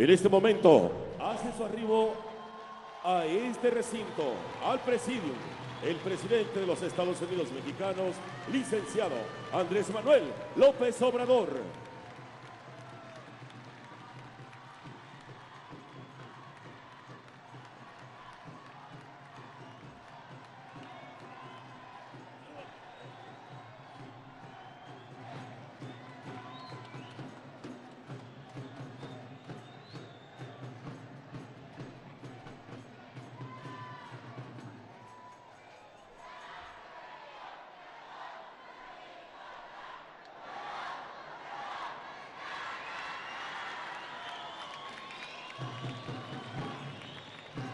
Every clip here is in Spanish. En este momento hace su arribo a este recinto, al presidium, el presidente de los Estados Unidos mexicanos, licenciado Andrés Manuel López Obrador.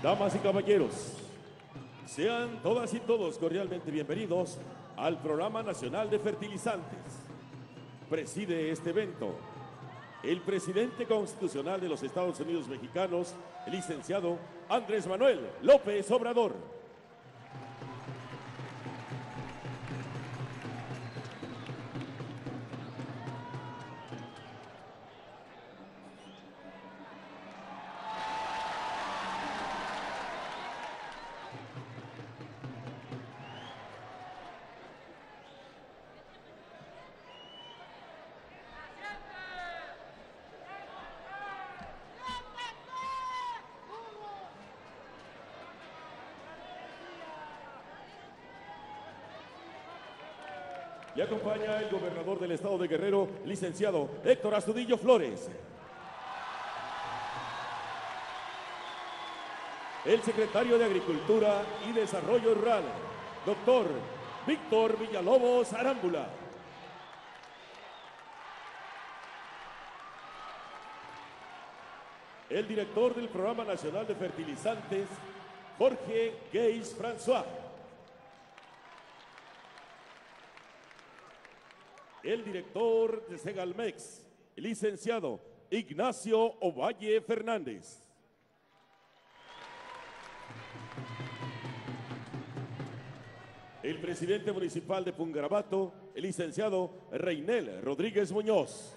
Damas y caballeros, sean todas y todos cordialmente bienvenidos al Programa Nacional de Fertilizantes. Preside este evento el presidente constitucional de los Estados Unidos mexicanos, el licenciado Andrés Manuel López Obrador. Y acompaña el gobernador del estado de Guerrero, licenciado Héctor Astudillo Flores. El secretario de Agricultura y Desarrollo Rural, doctor Víctor Villalobos Arámbula. El director del Programa Nacional de Fertilizantes, Jorge Geis François. El director de Segalmex, el licenciado Ignacio Ovalle Fernández. El presidente municipal de Pungarabato, el licenciado Reinel Rodríguez Muñoz.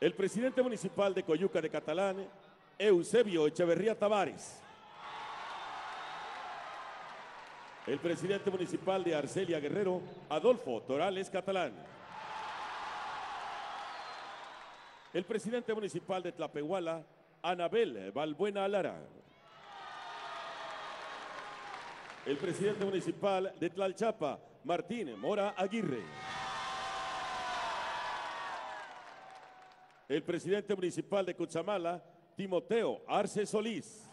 El presidente municipal de Coyuca de Catalán, Eusebio Echeverría Tavares. El presidente municipal de Arcelia Guerrero, Adolfo Torales Catalán. El presidente municipal de Tlapehuala, Anabel Balbuena Lara. El presidente municipal de Tlalchapa, Martín Mora Aguirre. El presidente municipal de Cutzamala, Timoteo Arce Solís.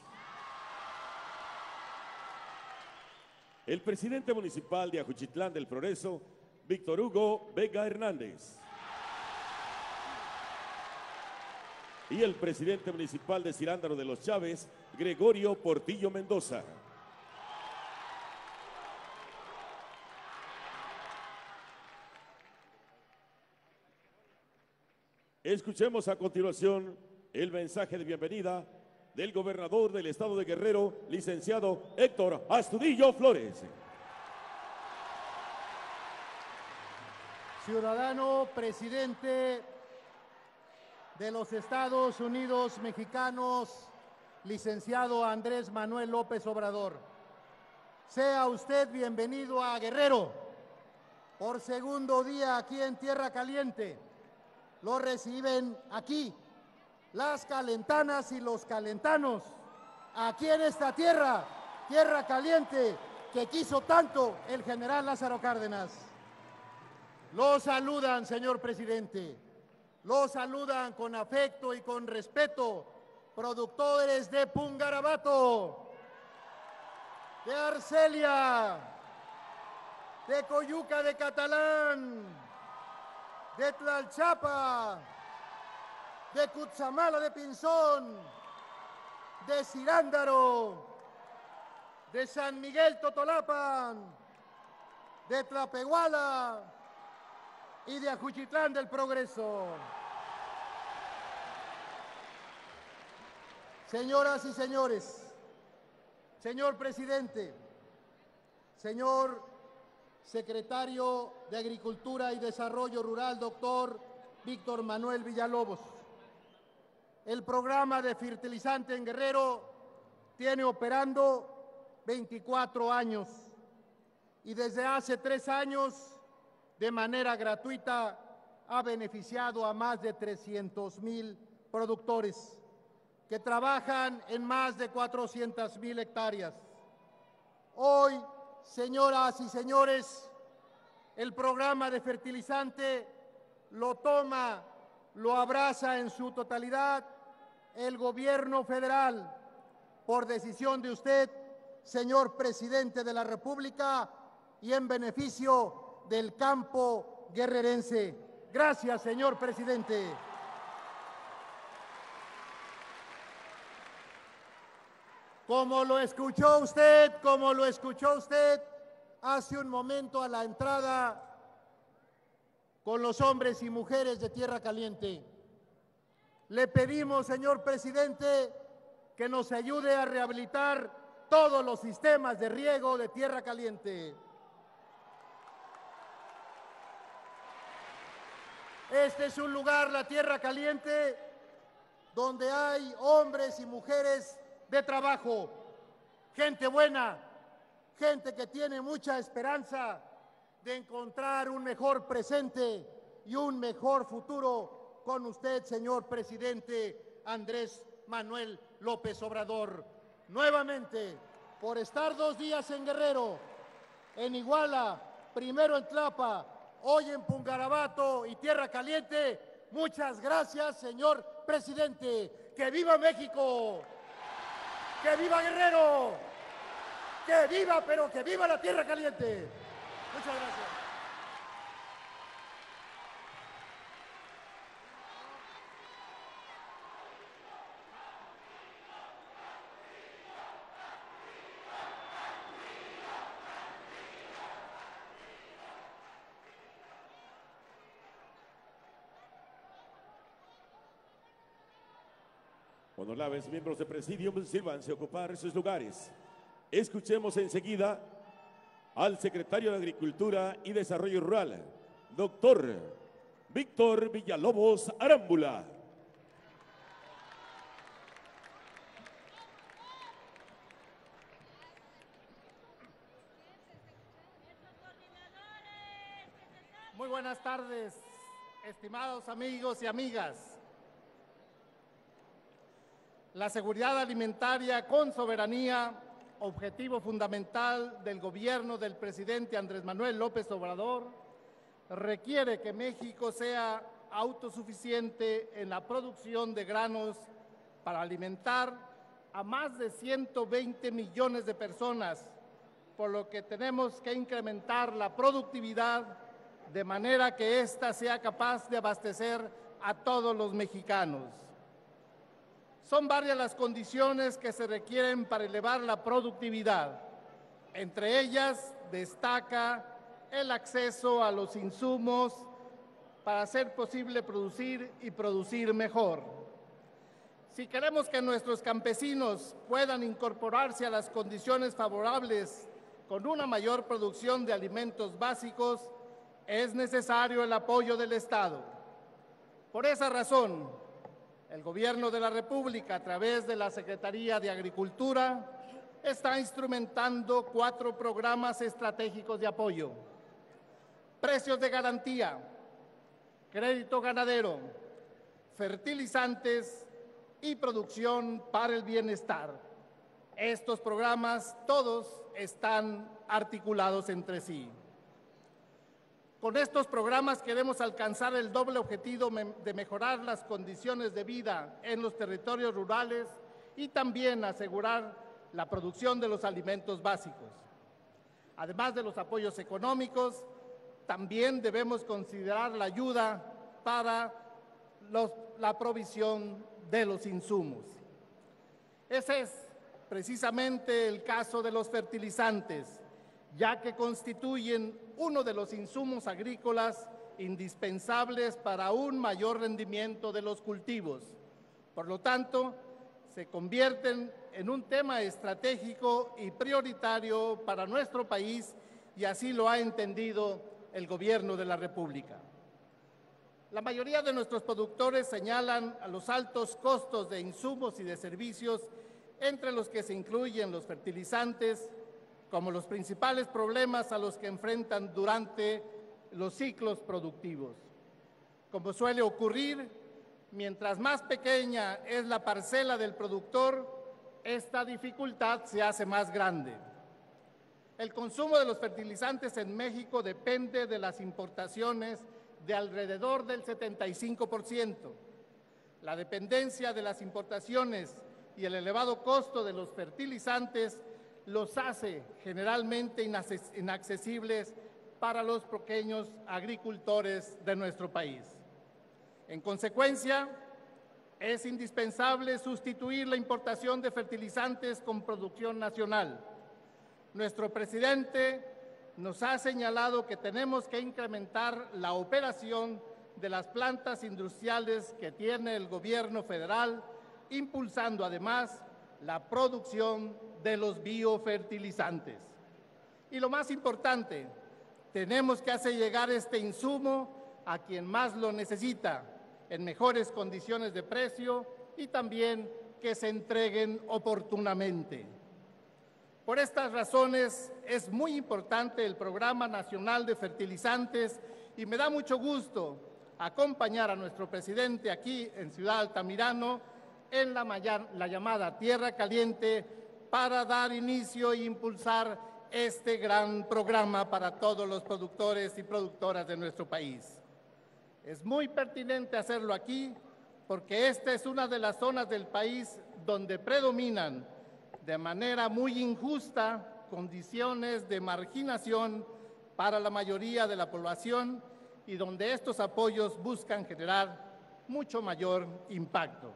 El presidente municipal de Ajuchitlán del Progreso, Víctor Hugo Vega Hernández. Y el presidente municipal de Cirándaro de los Chávez, Gregorio Portillo Mendoza. Escuchemos a continuación el mensaje de bienvenida del gobernador del estado de Guerrero, licenciado Héctor Astudillo Flores. Ciudadano presidente de los Estados Unidos mexicanos, licenciado Andrés Manuel López Obrador, sea usted bienvenido a Guerrero. Por segundo día aquí en Tierra Caliente, lo reciben aquí las calentanas y los calentanos, aquí en esta tierra, tierra caliente, que quiso tanto el general Lázaro Cárdenas. Lo saludan, señor presidente, lo saludan con afecto y con respeto, productores de Pungarabato, de Arcelia, de Coyuca de Catalán, de Tlalchapa, de Cutzamala de Pinzón, de Cirándaro, de San Miguel Totolapan, de Tlapehuala y de Ajuchitlán del Progreso. Señoras y señores, señor presidente, señor Secretario de Agricultura y Desarrollo Rural, doctor Víctor Manuel Villalobos. El programa de fertilizante en Guerrero tiene operando 24 años y desde hace 3 años, de manera gratuita, ha beneficiado a más de 300,000 productores que trabajan en más de 400,000 hectáreas. Hoy, señoras y señores, el programa de fertilizante lo toma, lo abraza en su totalidad el gobierno federal, por decisión de usted, señor presidente de la República, y en beneficio del campo guerrerense. Gracias, señor presidente. Como lo escuchó usted hace un momento a la entrada con los hombres y mujeres de Tierra Caliente, le pedimos, señor presidente, que nos ayude a rehabilitar todos los sistemas de riego de Tierra Caliente. Este es un lugar, la Tierra Caliente, donde hay hombres y mujeres de trabajo, gente buena, gente que tiene mucha esperanza de encontrar un mejor presente y un mejor futuro con usted, señor presidente Andrés Manuel López Obrador. Nuevamente, por estar 2 días en Guerrero, en Iguala, primero en Tlapa, hoy en Pungarabato y Tierra Caliente, muchas gracias, señor presidente. ¡Que viva México! ¡Que viva Guerrero! ¡Que viva, pero que viva la Tierra Caliente! Muchas gracias. Honorables miembros de Presidium, sírvanse a ocupar sus lugares. Escuchemos enseguida al Secretario de Agricultura y Desarrollo Rural, doctor Víctor Villalobos Arámbula. Muy buenas tardes, estimados amigos y amigas. La seguridad alimentaria con soberanía, objetivo fundamental del gobierno del presidente Andrés Manuel López Obrador, requiere que México sea autosuficiente en la producción de granos para alimentar a más de 120 millones de personas, por lo que tenemos que incrementar la productividad de manera que ésta sea capaz de abastecer a todos los mexicanos. Son varias las condiciones que se requieren para elevar la productividad. Entre ellas destaca el acceso a los insumos para hacer posible producir y producir mejor. Si queremos que nuestros campesinos puedan incorporarse a las condiciones favorables con una mayor producción de alimentos básicos, es necesario el apoyo del Estado. Por esa razón, el Gobierno de la República, a través de la Secretaría de Agricultura, está instrumentando 4 programas estratégicos de apoyo: precios de garantía, crédito ganadero, fertilizantes y producción para el bienestar. Estos programas todos están articulados entre sí. Con estos programas queremos alcanzar el doble objetivo de mejorar las condiciones de vida en los territorios rurales y también asegurar la producción de los alimentos básicos. Además de los apoyos económicos, también debemos considerar la ayuda para la provisión de los insumos. Ese es precisamente el caso de los fertilizantes, ya que constituyen uno de los insumos agrícolas indispensables para un mayor rendimiento de los cultivos. Por lo tanto, se convierten en un tema estratégico y prioritario para nuestro país y así lo ha entendido el Gobierno de la República. La mayoría de nuestros productores señalan a los altos costos de insumos y de servicios, entre los que se incluyen los fertilizantes, como los principales problemas a los que enfrentan durante los ciclos productivos. Como suele ocurrir, mientras más pequeña es la parcela del productor, esta dificultad se hace más grande. El consumo de los fertilizantes en México depende de las importaciones de alrededor del 75%. La dependencia de las importaciones y el elevado costo de los fertilizantes los hace generalmente inaccesibles para los pequeños agricultores de nuestro país. En consecuencia, es indispensable sustituir la importación de fertilizantes con producción nacional. Nuestro presidente nos ha señalado que tenemos que incrementar la operación de las plantas industriales que tiene el gobierno federal, impulsando además la producción de los biofertilizantes. Y lo más importante, tenemos que hacer llegar este insumo a quien más lo necesita, en mejores condiciones de precio y también que se entreguen oportunamente. Por estas razones, es muy importante el Programa Nacional de Fertilizantes y me da mucho gusto acompañar a nuestro presidente aquí en Ciudad Altamirano en la llamada Tierra Caliente para dar inicio e impulsar este gran programa para todos los productores y productoras de nuestro país. Es muy pertinente hacerlo aquí porque esta es una de las zonas del país donde predominan de manera muy injusta condiciones de marginación para la mayoría de la población y donde estos apoyos buscan generar mucho mayor impacto.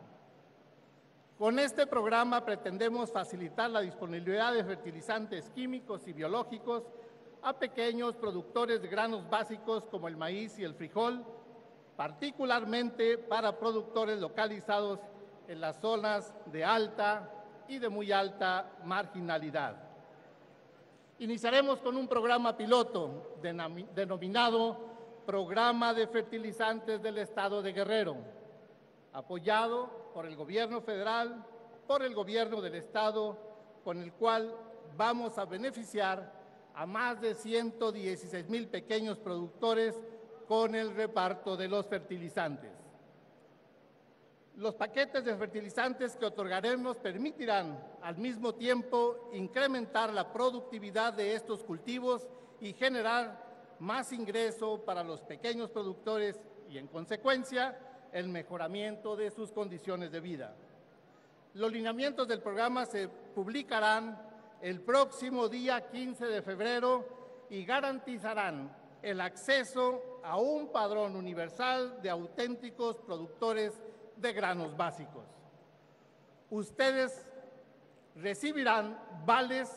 Con este programa pretendemos facilitar la disponibilidad de fertilizantes químicos y biológicos a pequeños productores de granos básicos como el maíz y el frijol, particularmente para productores localizados en las zonas de alta y de muy alta marginalidad. Iniciaremos con un programa piloto denominado Programa de Fertilizantes del Estado de Guerrero, apoyado por el Gobierno federal, por el Gobierno del Estado, con el cual vamos a beneficiar a más de 116,000 pequeños productores con el reparto de los fertilizantes. Los paquetes de fertilizantes que otorgaremos permitirán al mismo tiempo incrementar la productividad de estos cultivos y generar más ingreso para los pequeños productores y, en consecuencia, el mejoramiento de sus condiciones de vida. Los lineamientos del programa se publicarán el próximo día 15 de febrero y garantizarán el acceso a un padrón universal de auténticos productores de granos básicos. Ustedes recibirán vales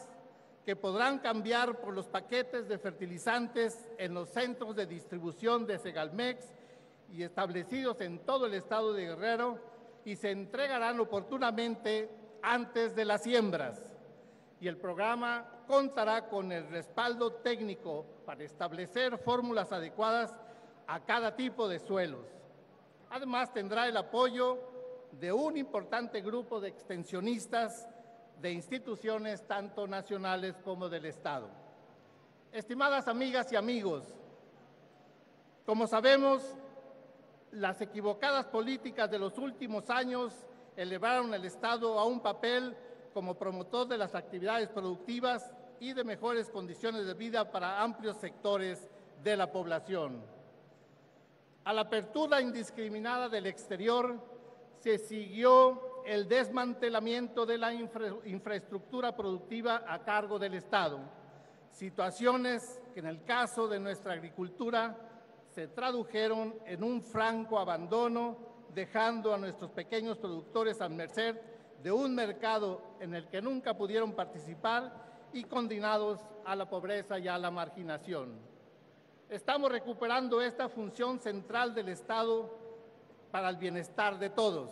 que podrán cambiar por los paquetes de fertilizantes en los centros de distribución de Segalmex y establecidos en todo el estado de Guerrero y se entregarán oportunamente antes de las siembras. Y el programa contará con el respaldo técnico para establecer fórmulas adecuadas a cada tipo de suelos. Además, tendrá el apoyo de un importante grupo de extensionistas de instituciones tanto nacionales como del Estado. Estimadas amigas y amigos, como sabemos, las equivocadas políticas de los últimos años elevaron al Estado a un papel como promotor de las actividades productivas y de mejores condiciones de vida para amplios sectores de la población. A la apertura indiscriminada del exterior se siguió el desmantelamiento de la infraestructura productiva a cargo del Estado, situaciones que en el caso de nuestra agricultura se tradujeron en un franco abandono, dejando a nuestros pequeños productores a merced de un mercado en el que nunca pudieron participar y condenados a la pobreza y a la marginación. Estamos recuperando esta función central del Estado para el bienestar de todos.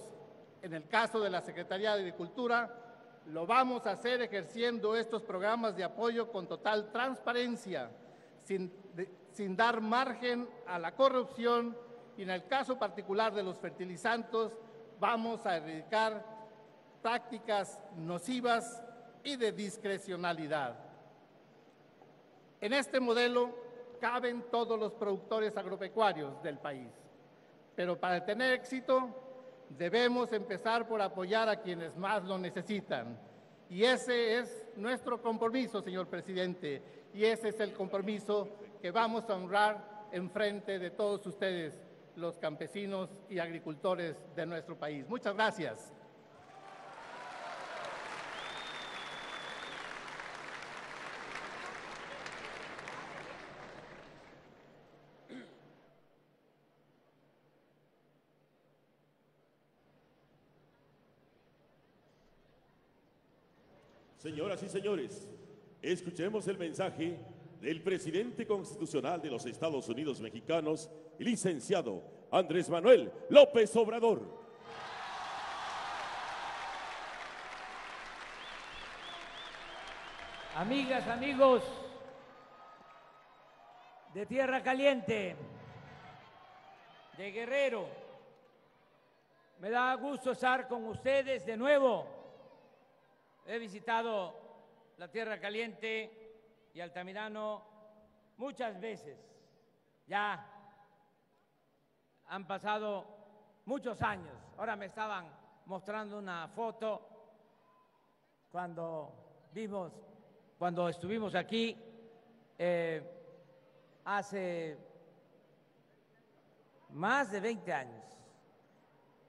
En el caso de la Secretaría de Agricultura, lo vamos a hacer ejerciendo estos programas de apoyo con total transparencia, sin dar margen a la corrupción, y en el caso particular de los fertilizantes vamos a erradicar prácticas nocivas y de discrecionalidad. En este modelo caben todos los productores agropecuarios del país, pero para tener éxito debemos empezar por apoyar a quienes más lo necesitan. Y ese es nuestro compromiso, señor presidente, y ese es el compromiso que vamos a honrar en frente de todos ustedes, los campesinos y agricultores de nuestro país. Muchas gracias. Señoras y señores, escuchemos el mensaje del presidente constitucional de los Estados Unidos mexicanos, el licenciado Andrés Manuel López Obrador. Amigas, amigos de Tierra Caliente, de Guerrero, me da gusto estar con ustedes de nuevo. He visitado la Tierra Caliente y Altamirano muchas veces. Ya han pasado muchos años. Ahora me estaban mostrando una foto cuando estuvimos aquí hace más de 20 años.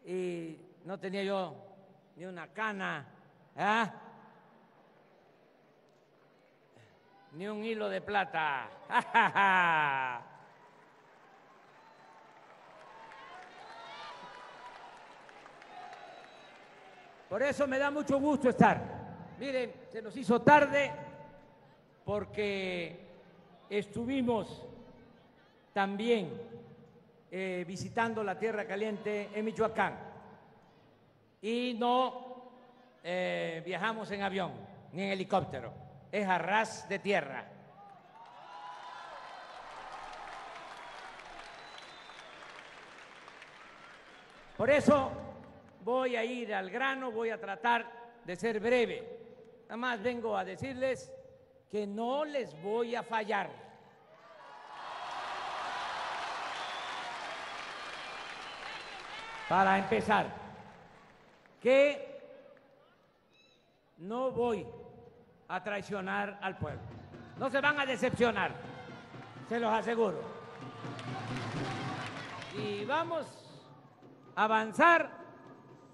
Y no tenía yo ni una cana, ni un hilo de plata. Por eso me da mucho gusto estar. Miren, se nos hizo tarde porque estuvimos también visitando la Tierra Caliente en Michoacán y no viajamos en avión ni en helicóptero, es a ras de tierra. Por eso voy a ir al grano, voy a tratar de ser breve. Nada más vengo a decirles que no les voy a fallar. Para empezar, que no voy a traicionar al pueblo. No se van a decepcionar, se los aseguro. Y vamos a avanzar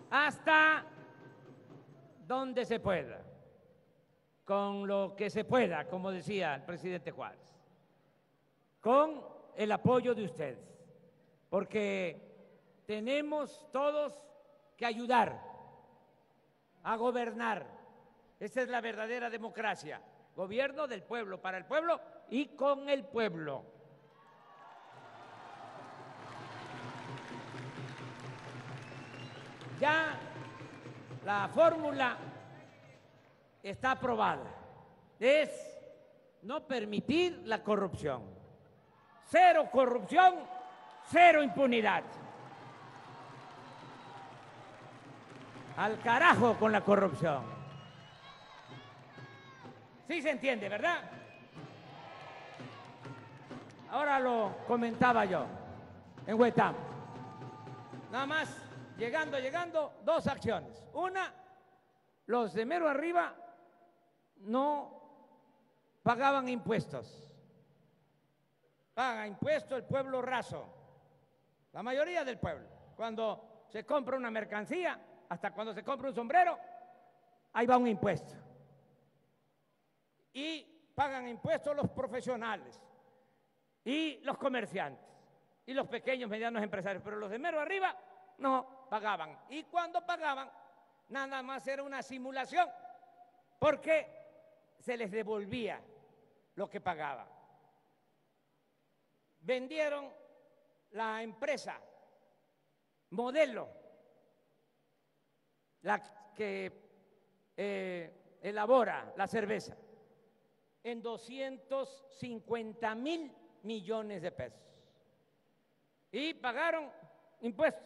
hasta donde se pueda, con lo que se pueda, como decía el presidente Juárez, con el apoyo de ustedes, porque tenemos todos que ayudar a gobernar. Esa es la verdadera democracia, gobierno del pueblo, para el pueblo y con el pueblo. Ya la fórmula está aprobada, es no permitir la corrupción. Cero corrupción, cero impunidad. Al carajo con la corrupción. Sí se entiende, ¿verdad? Ahora lo comentaba yo en Huetamo. Nada más, llegando, dos acciones. Una, los de mero arriba no pagaban impuestos. Paga impuestos el pueblo raso, la mayoría del pueblo. Cuando se compra una mercancía, hasta cuando se compra un sombrero, ahí va un impuesto. Y pagan impuestos los profesionales y los comerciantes y los pequeños, medianos empresarios, pero los de mero arriba no pagaban. Y cuando pagaban, nada más era una simulación, porque se les devolvía lo que pagaban. Vendieron la empresa modelo, la que elabora la cerveza. en 250,000 millones de pesos. Y pagaron impuestos,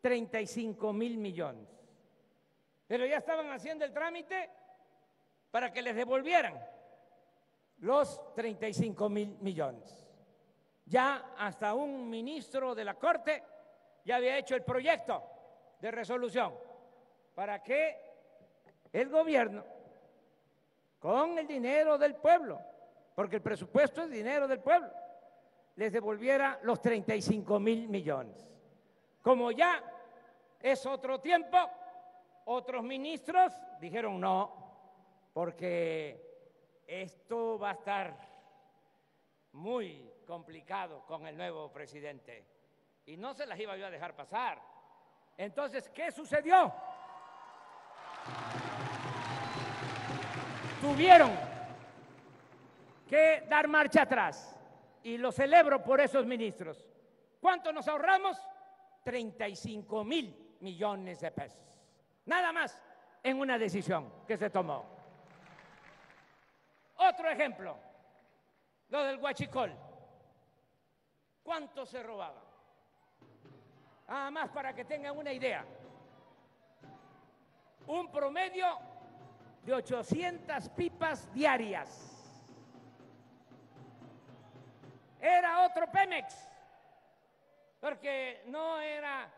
35,000 millones. Pero ya estaban haciendo el trámite para que les devolvieran los 35,000 millones. Ya hasta un ministro de la Corte ya había hecho el proyecto de resolución para que el gobierno, con el dinero del pueblo, porque el presupuesto es dinero del pueblo, les devolviera los 35,000 millones. Como ya es otro tiempo, otros ministros dijeron no, porque esto va a estar muy complicado con el nuevo presidente y no se las iba yo a dejar pasar. Entonces, ¿qué sucedió? Tuvieron que dar marcha atrás y lo celebro por esos ministros. ¿Cuánto nos ahorramos? 35,000 millones de pesos. Nada más en una decisión que se tomó. Otro ejemplo, lo del huachicol. ¿Cuánto se robaba? Nada más para que tengan una idea. Un promedio de 800 pipas diarias. Era otro Pemex, porque no era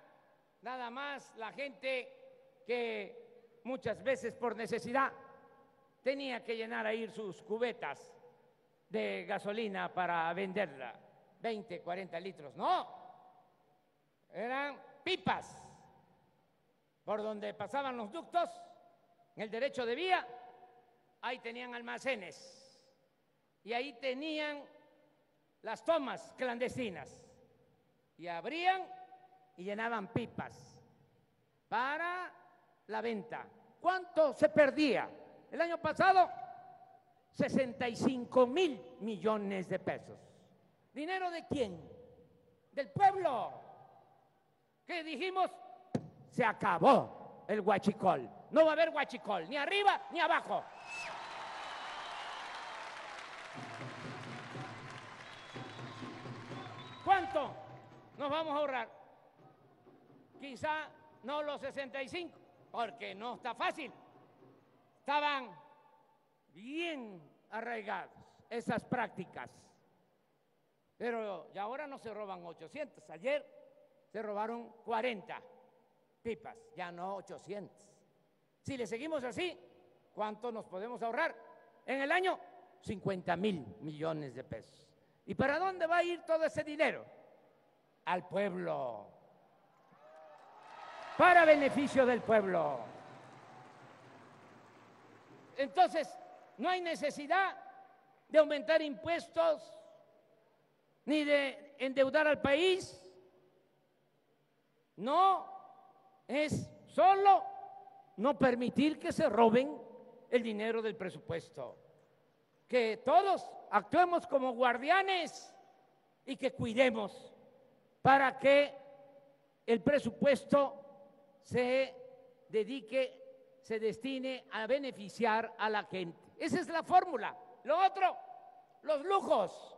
nada más la gente que muchas veces por necesidad tenía que llenar ahí sus cubetas de gasolina para venderla, 20, 40 litros. No, eran pipas por donde pasaban los ductos, en el derecho de vía, ahí tenían almacenes y ahí tenían las tomas clandestinas y abrían y llenaban pipas para la venta. ¿Cuánto se perdía? El año pasado, 65,000 millones de pesos. ¿Dinero de quién? Del pueblo. ¿Qué dijimos? Se acabó el huachicol. No va a haber huachicol, ni arriba ni abajo. ¿Cuánto nos vamos a ahorrar? Quizá no los 65, porque no está fácil. Estaban bien arraigadas esas prácticas. Pero ya ahora no se roban 800. Ayer se robaron 40 pipas, ya no 800. Si le seguimos así, ¿cuánto nos podemos ahorrar? En el año, 50,000 millones de pesos. ¿Y para dónde va a ir todo ese dinero? Al pueblo. Para beneficio del pueblo. Entonces, no hay necesidad de aumentar impuestos ni de endeudar al país. No, es solo no permitir que se roben el dinero del presupuesto. Que todos actuemos como guardianes y que cuidemos para que el presupuesto se destine a beneficiar a la gente. Esa es la fórmula. Lo otro, los lujos.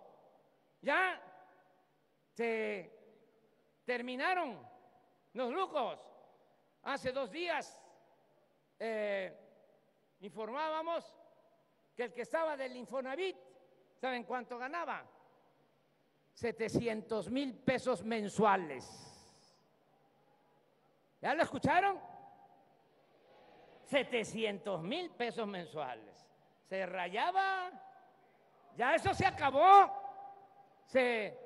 Ya se terminaron los lujos. Hace 2 días informábamos que el que estaba del Infonavit, ¿saben cuánto ganaba? 700,000 pesos mensuales. ¿Ya lo escucharon? 700,000 pesos mensuales. Se rayaba, ya eso se acabó. Se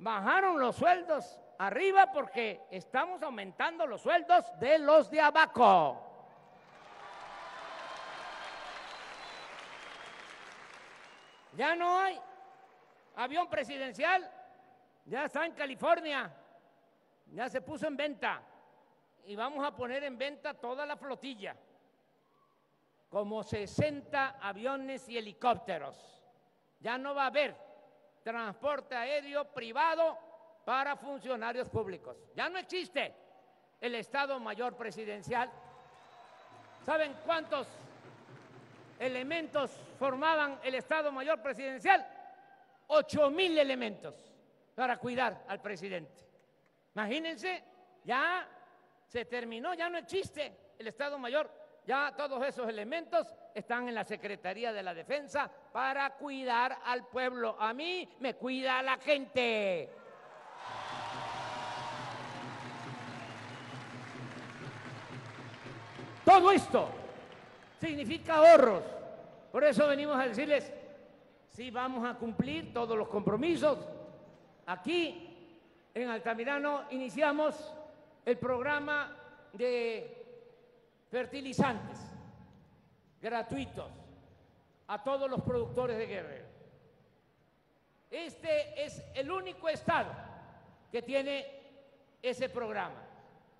bajaron los sueldos arriba porque estamos aumentando los sueldos de los de abajo. Ya no hay avión presidencial, ya está en California, ya se puso en venta. Y vamos a poner en venta toda la flotilla, como 60 aviones y helicópteros. Ya no va a haber transporte aéreo privado para funcionarios públicos. Ya no existe el Estado Mayor Presidencial. ¿Saben cuántos elementos formaban el Estado Mayor Presidencial, 8,000 elementos para cuidar al presidente. Imagínense, ya se terminó, ya no existe el Estado Mayor, ya todos esos elementos están en la Secretaría de la Defensa para cuidar al pueblo. A mí me cuida la gente. Todo esto significa ahorros. Por eso venimos a decirles, sí, vamos a cumplir todos los compromisos. Aquí en Altamirano iniciamos el programa de fertilizantes gratuitos a todos los productores de Guerrero. Este es el único estado que tiene ese programa.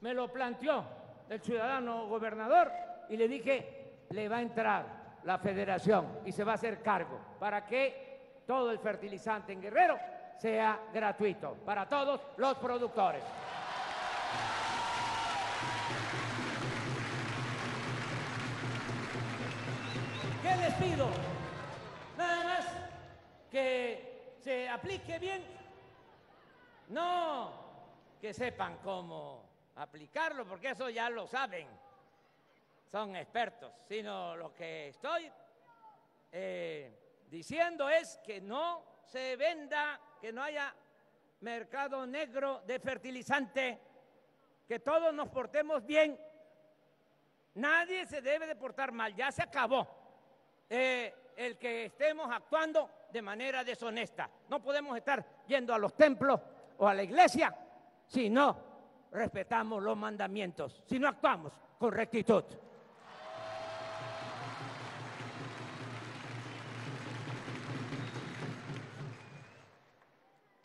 Me lo planteó el ciudadano gobernador y le dije, le va a entrar la federación y se va a hacer cargo para que todo el fertilizante en Guerrero sea gratuito para todos los productores. ¿Qué les pido? Nada más que se aplique bien, no que sepan cómo aplicarlo, porque eso ya lo saben, son expertos, sino lo que estoy diciendo es que no se venda, que no haya mercado negro de fertilizante, que todos nos portemos bien, nadie se debe de portar mal, ya se acabó el que estemos actuando de manera deshonesta, no podemos estar yendo a los templos o a la iglesia, sino respetamos los mandamientos, si no actuamos con rectitud.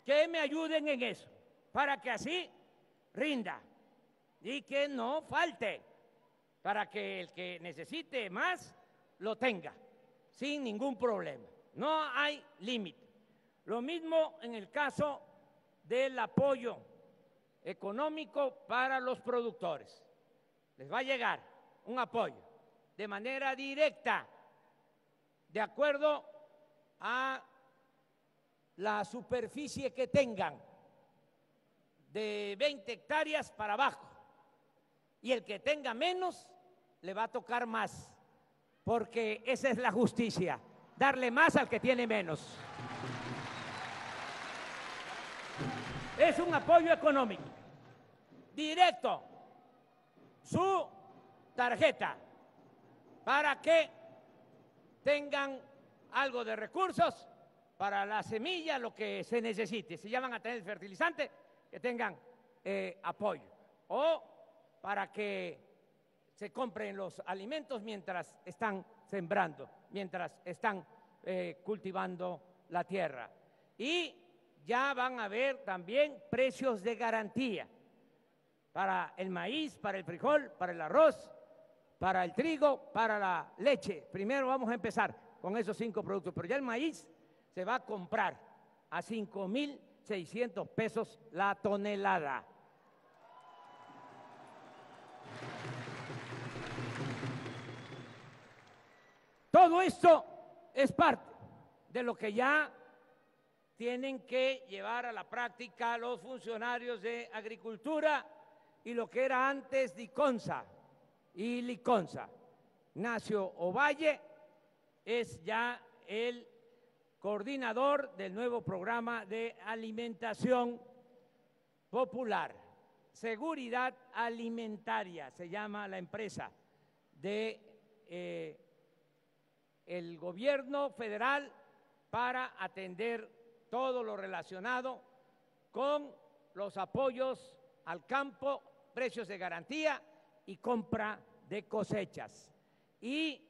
Que me ayuden en eso, para que así rinda y que no falte, para que el que necesite más lo tenga, sin ningún problema. No hay límite. Lo mismo en el caso del apoyo económico para los productores. Les va a llegar un apoyo de manera directa, de acuerdo a la superficie que tengan, de 20 hectáreas para abajo. Y el que tenga menos, le va a tocar más, porque esa es la justicia, darle más al que tiene menos. Es un apoyo económico directo, su tarjeta, para que tengan algo de recursos para la semilla, lo que se necesite. Si ya van a tener el fertilizante, que tengan apoyo. O para que se compren los alimentos mientras están sembrando, mientras están cultivando la tierra. Y ya van a haber también precios de garantía para el maíz, para el frijol, para el arroz, para el trigo, para la leche. Primero vamos a empezar con esos 5 productos, pero ya el maíz se va a comprar a 5,600 pesos la tonelada. Todo esto es parte de lo que ya tienen que llevar a la práctica los funcionarios de Agricultura y lo que era antes Diconsa y Liconsa. Ignacio Ovalle es ya el coordinador del nuevo programa de alimentación popular. Seguridad alimentaria se llama la empresa de el gobierno federal para atender todo lo relacionado con los apoyos al campo, precios de garantía y compra de cosechas. Y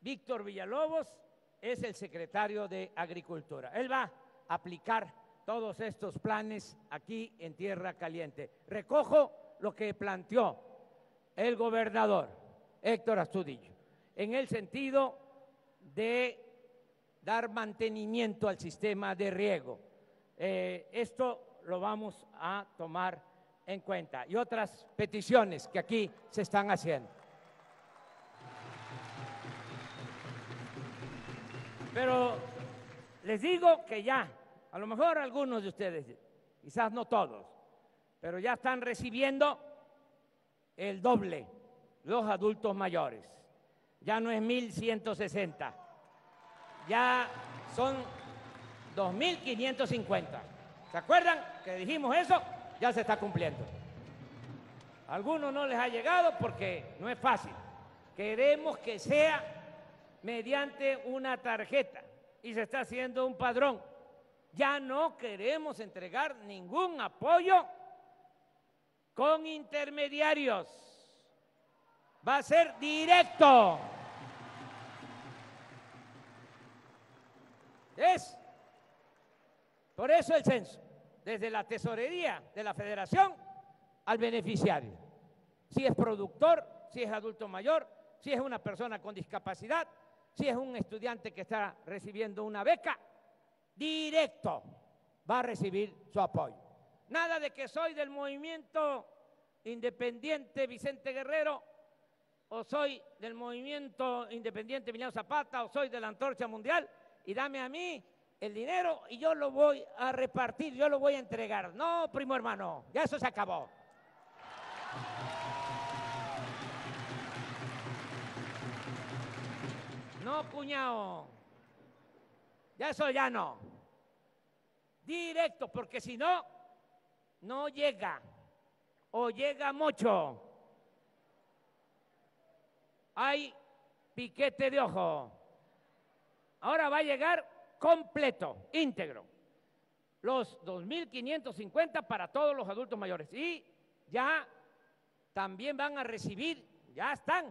Víctor Villalobos es el secretario de Agricultura. Él va a aplicar todos estos planes aquí en Tierra Caliente. Recojo lo que planteó el gobernador Héctor Astudillo en el sentido de dar mantenimiento al sistema de riego. Esto lo vamos a tomar en cuenta. Y otras peticiones que aquí se están haciendo. Pero les digo que ya, a lo mejor algunos de ustedes, quizás no todos, pero ya están recibiendo el doble los adultos mayores. Ya no es 1,160, ya son 2,550. ¿Se acuerdan que dijimos eso? Ya se está cumpliendo. A algunos no les ha llegado porque no es fácil. Queremos que sea mediante una tarjeta y se está haciendo un padrón. Ya no queremos entregar ningún apoyo con intermediarios. Va a ser directo. Es por eso el censo, desde la tesorería de la Federación al beneficiario. Si es productor, si es adulto mayor, si es una persona con discapacidad, si es un estudiante que está recibiendo una beca, directo va a recibir su apoyo. Nada de que soy del movimiento independiente Vicente Guerrero, o soy del movimiento independiente Emiliano Zapata, o soy de la Antorcha Mundial, y dame a mí el dinero y yo lo voy a repartir, yo lo voy a entregar. No, primo hermano, ya eso se acabó. No, cuñado, ya eso ya no. Directo, porque si no, no llega o llega mucho. Hay piquete de ojo. Ahora va a llegar completo, íntegro. Los 2,550 para todos los adultos mayores. Y ya también van a recibir, ya están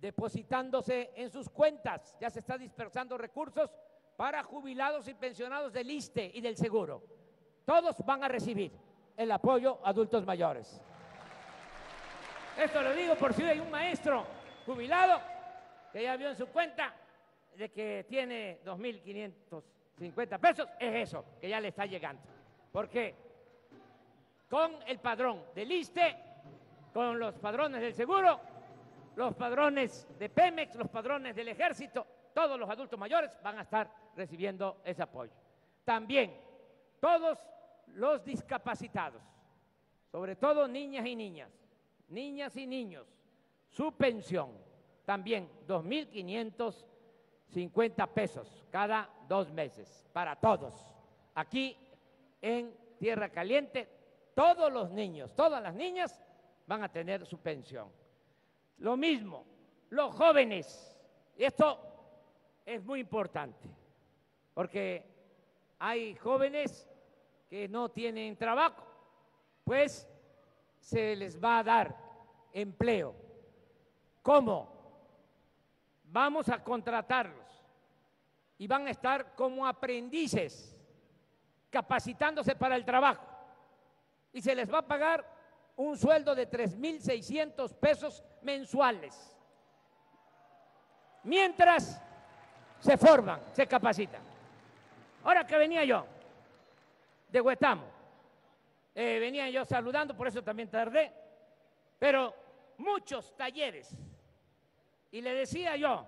depositándose en sus cuentas. Ya se están dispersando recursos para jubilados y pensionados del ISSSTE y del seguro. Todos van a recibir el apoyo a adultos mayores. Esto lo digo por si hay un maestro jubilado que ya vio en su cuenta de que tiene 2,550 pesos, es eso, que ya le está llegando. Porque con el padrón del ISSSTE, con los padrones del seguro, los padrones de Pemex, los padrones del Ejército, todos los adultos mayores van a estar recibiendo ese apoyo. También todos los discapacitados, sobre todo niñas y niños, su pensión, también 2,550 pesos cada 2 meses, para todos. Aquí en Tierra Caliente, todos los niños, todas las niñas van a tener su pensión. Lo mismo, los jóvenes, y esto es muy importante, porque hay jóvenes que no tienen trabajo, pues se les va a dar empleo. ¿Cómo? Vamos a contratarlos y van a estar como aprendices, capacitándose para el trabajo, y se les va a pagar un sueldo de 3,600 pesos mensuales, mientras se forman, se capacitan. Ahora que venía yo de Huetamo, venía yo saludando, por eso también tardé, pero muchos talleres, y le decía yo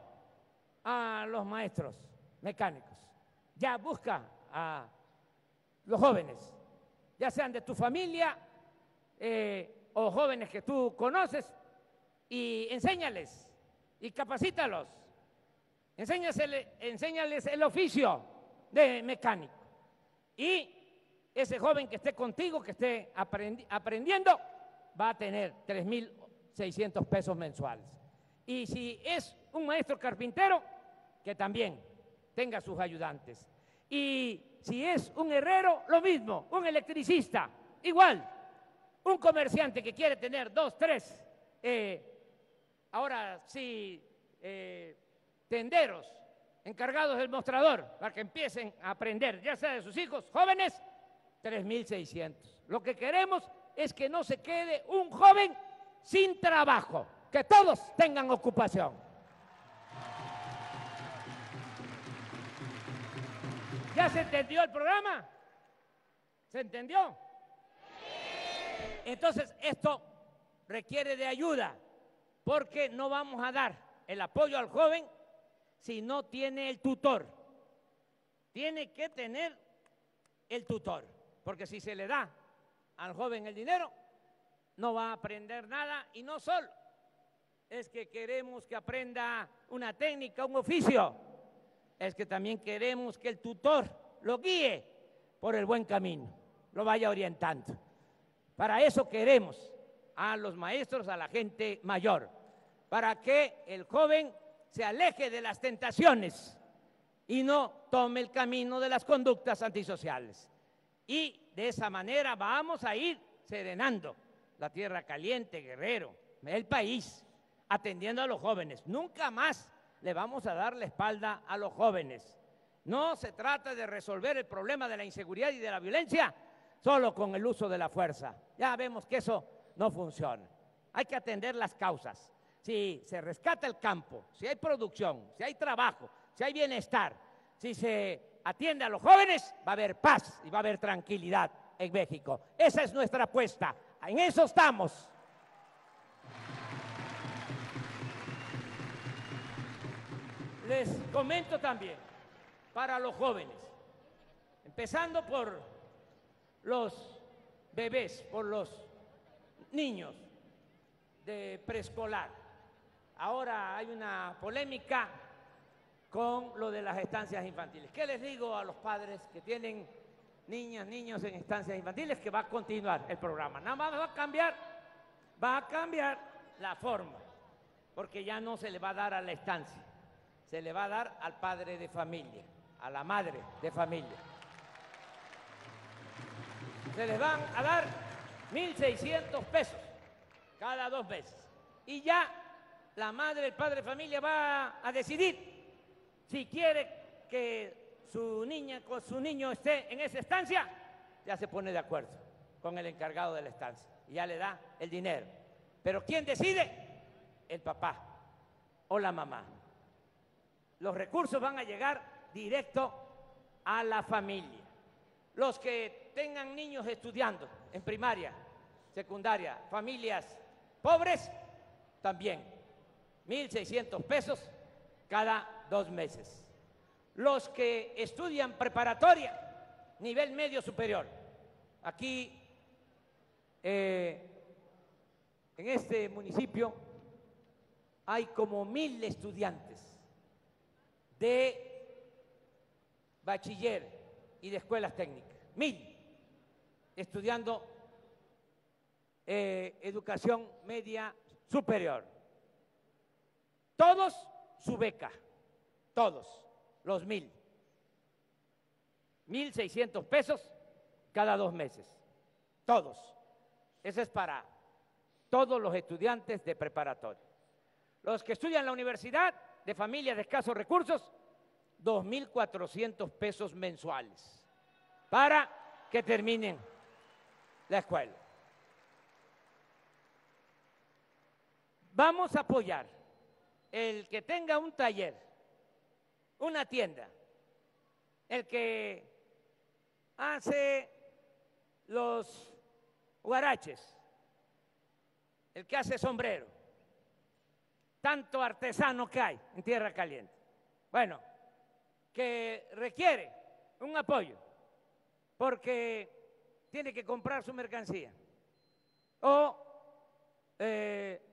a los maestros mecánicos, ya busca a los jóvenes, ya sean de tu familia o jóvenes que tú conoces, y enséñales y capacítalos, enséñales el oficio de mecánico, y ese joven que esté contigo, que esté aprendiendo, va a tener 3,600 pesos mensuales. Y si es un maestro carpintero, que también tenga sus ayudantes. Y si es un herrero, lo mismo, un electricista, igual. Un comerciante que quiere tener 2, 3, ahora sí, tenderos, encargados del mostrador, para que empiecen a aprender, ya sea de sus hijos, jóvenes, 3,600. Lo que queremos es que no se quede un joven sin trabajo, que todos tengan ocupación. ¿Ya se entendió el programa? ¿Se entendió? Entonces, esto requiere de ayuda, porque no vamos a dar el apoyo al joven si no tiene el tutor. Tiene que tener el tutor, porque si se le da al joven el dinero, no va a aprender nada. Y no solo es que queremos que aprenda una técnica, un oficio, es que también queremos que el tutor lo guíe por el buen camino, lo vaya orientando. Para eso queremos a los maestros, a la gente mayor, para que el joven se aleje de las tentaciones y no tome el camino de las conductas antisociales. Y de esa manera vamos a ir serenando la tierra caliente, Guerrero, el país, atendiendo a los jóvenes. Nunca más le vamos a dar la espalda a los jóvenes. No se trata de resolver el problema de la inseguridad y de la violencia solo con el uso de la fuerza. Ya vemos que eso no funciona. Hay que atender las causas. Si se rescata el campo, si hay producción, si hay trabajo, si hay bienestar, si se atiende a los jóvenes, va a haber paz y va a haber tranquilidad en México. Esa es nuestra apuesta. En eso estamos. Les comento también, para los jóvenes, empezando por los bebés, por los niños de preescolar. Ahora hay una polémica con lo de las estancias infantiles. ¿Qué les digo a los padres que tienen niñas, niños en estancias infantiles? Que va a continuar el programa. Nada más va a cambiar la forma, porque ya no se le va a dar a la estancia, se le va a dar al padre de familia, a la madre de familia. Se les van a dar 1,600 pesos cada 2 veces. Y ya la madre, el padre de familia va a decidir si quiere que su niña con su niño esté en esa estancia. Ya se pone de acuerdo con el encargado de la estancia y ya le da el dinero. Pero ¿quién decide? El papá o la mamá. Los recursos van a llegar directo a la familia. Los que tengan niños estudiando en primaria, secundaria, familias pobres, también 1,600 pesos cada 2 meses. Los que estudian preparatoria, nivel medio superior, aquí en este municipio hay como 1000 estudiantes de bachiller y de escuelas técnicas, 1000 estudiando educación media superior. Todos su beca, todos los 1000, 1,600 pesos cada 2 meses, todos. Eso es para todos los estudiantes de preparatoria. Los que estudian en la universidad, de familias de escasos recursos, 2,400 pesos mensuales para que terminen la escuela. Vamos a apoyar el que tenga un taller, una tienda, el que hace los huaraches, el que hace sombrero. Tanto artesano que hay en Tierra Caliente. Bueno, que requiere un apoyo porque tiene que comprar su mercancía o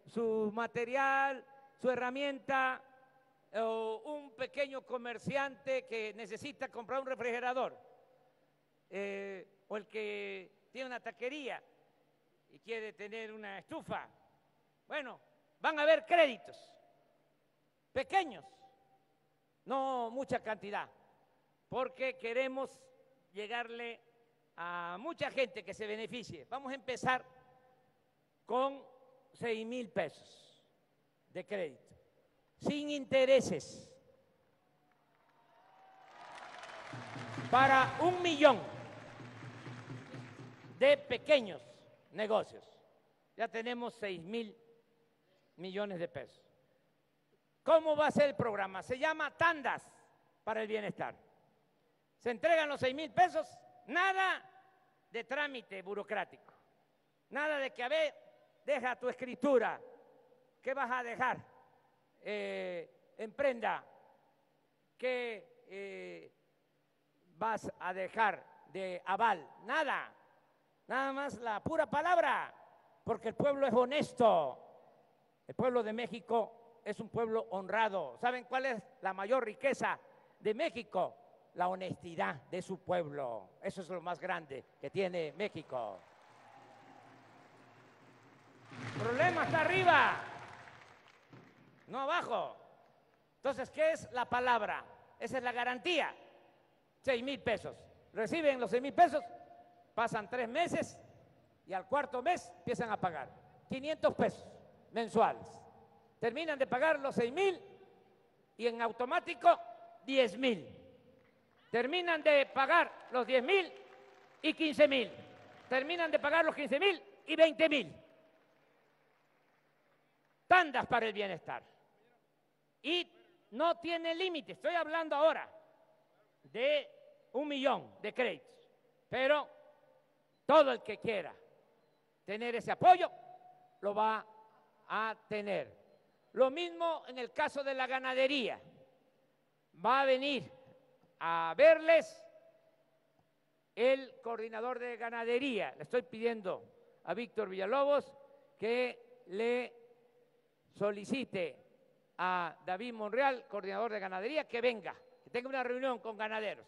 su material, su herramienta, o un pequeño comerciante que necesita comprar un refrigerador, o el que tiene una taquería y quiere tener una estufa. Bueno, van a haber créditos pequeños, no mucha cantidad, porque queremos llegarle a mucha gente que se beneficie. Vamos a empezar con 6,000 pesos de crédito, sin intereses, para 1,000,000 de pequeños negocios. Ya tenemos 6,000 millones de pesos. ¿Cómo va a ser el programa? Se llama Tandas para el Bienestar. Se entregan los 6,000 pesos, nada de trámite burocrático, nada de que, a ver, deja tu escritura, ¿qué vas a dejar? Emprenda ¿Qué vas a dejar de aval? Nada, nada más la pura palabra, porque el pueblo es honesto. El pueblo de México es un pueblo honrado. ¿Saben cuál es la mayor riqueza de México? La honestidad de su pueblo. Eso es lo más grande que tiene México. El problema está arriba, no abajo. Entonces, ¿qué es la palabra? Esa es la garantía. 6,000 pesos. Reciben los 6,000 pesos, pasan 3 meses y al cuarto mes empiezan a pagar 500 pesos mensuales. Terminan de pagar los 6,000 y en automático 10,000. Terminan de pagar los 10,000 y 15,000. Terminan de pagar los 15,000 y 20,000. Tandas para el bienestar. Y no tiene límite. Estoy hablando ahora de 1 millón de créditos, pero todo el que quiera tener ese apoyo lo va a tener. Lo mismo en el caso de la ganadería. Va a venir a verles el coordinador de ganadería. Le estoy pidiendo a Víctor Villalobos que le solicite a David Monreal, coordinador de ganadería, que venga, que tenga una reunión con ganaderos,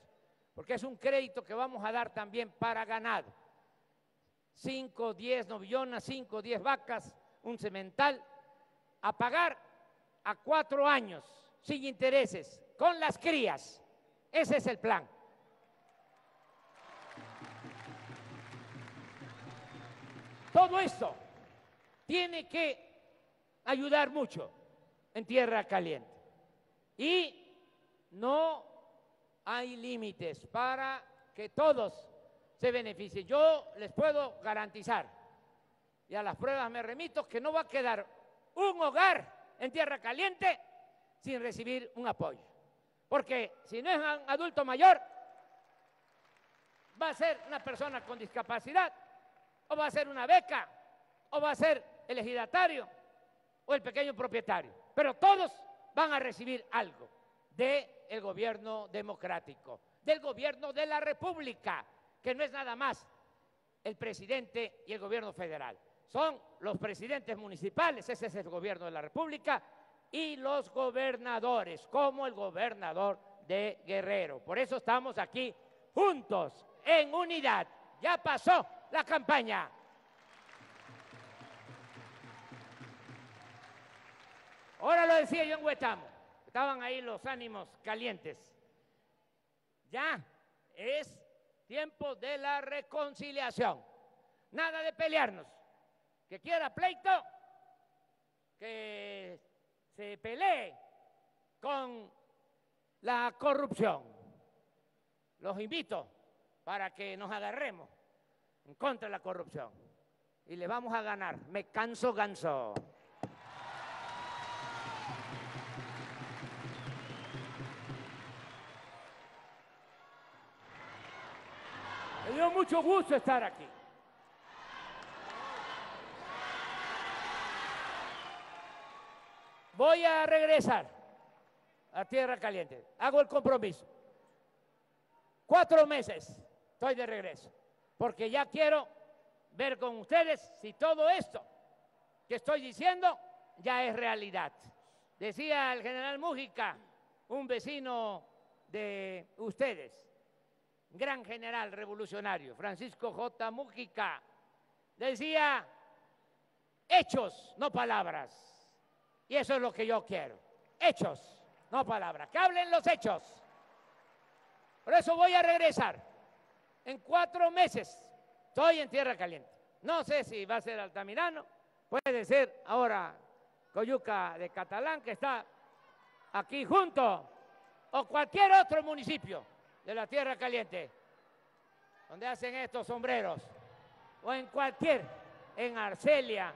porque es un crédito que vamos a dar también para ganado. 5, 10 novillonas, 5, 10 vacas, un semental, a pagar a 4 años, sin intereses, con las crías. Ese es el plan. Todo esto tiene que ayudar mucho en tierra caliente. Y no hay límites para que todos se beneficien. Yo les puedo garantizar, y a las pruebas me remito, que no va a quedar un hogar en tierra caliente sin recibir un apoyo. Porque si no es un adulto mayor, va a ser una persona con discapacidad, o va a ser una beca, o va a ser el ejidatario, o el pequeño propietario. Pero todos van a recibir algo del gobierno democrático, del gobierno de la República, que no es nada más el presidente y el gobierno federal. Son los presidentes municipales, ese es el gobierno de la República, y los gobernadores, como el gobernador de Guerrero. Por eso estamos aquí juntos, en unidad. Ya pasó la campaña. Ahora lo decía yo en Huetamo, estaban ahí los ánimos calientes. Ya es tiempo de la reconciliación. Nada de pelearnos. Que quiera pleito, que se pelee con la corrupción. Los invito para que nos agarremos en contra de la corrupción. Y le vamos a ganar. Me canso, ganso. Me dio mucho gusto estar aquí. Voy a regresar a tierra caliente. Hago el compromiso. 4 meses estoy de regreso, porque ya quiero ver con ustedes si todo esto que estoy diciendo ya es realidad. Decía el general Múgica, un vecino de ustedes, gran general revolucionario, Francisco J. Múgica, decía: hechos, no palabras. Y eso es lo que yo quiero. Hechos, no palabras. Que hablen los hechos. Por eso voy a regresar. En 4 meses estoy en tierra caliente. No sé si va a ser Altamirano, puede ser ahora Coyuca de Catalán, que está aquí junto, o cualquier otro municipio de la tierra caliente, donde hacen estos sombreros, o en Arcelia,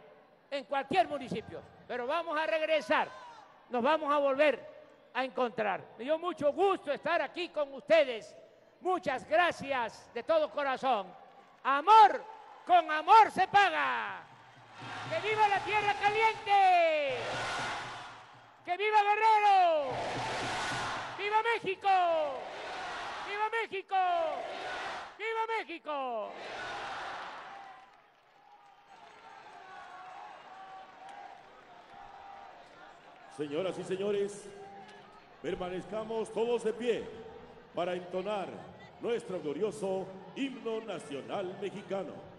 en cualquier municipio. Pero vamos a regresar, nos vamos a volver a encontrar. Me dio mucho gusto estar aquí con ustedes. Muchas gracias de todo corazón. Amor, con amor se paga. ¡Que viva la tierra caliente! ¡Que viva Guerrero! ¡Viva México! ¡Viva México! ¡Viva México! Señoras y señores, permanezcamos todos de pie para entonar nuestro glorioso himno nacional mexicano.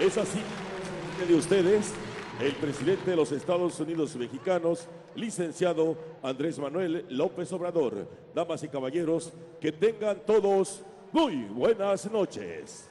Es así que de ustedes, el presidente de los Estados Unidos mexicanos, licenciado Andrés Manuel López Obrador. Damas y caballeros, que tengan todos muy buenas noches.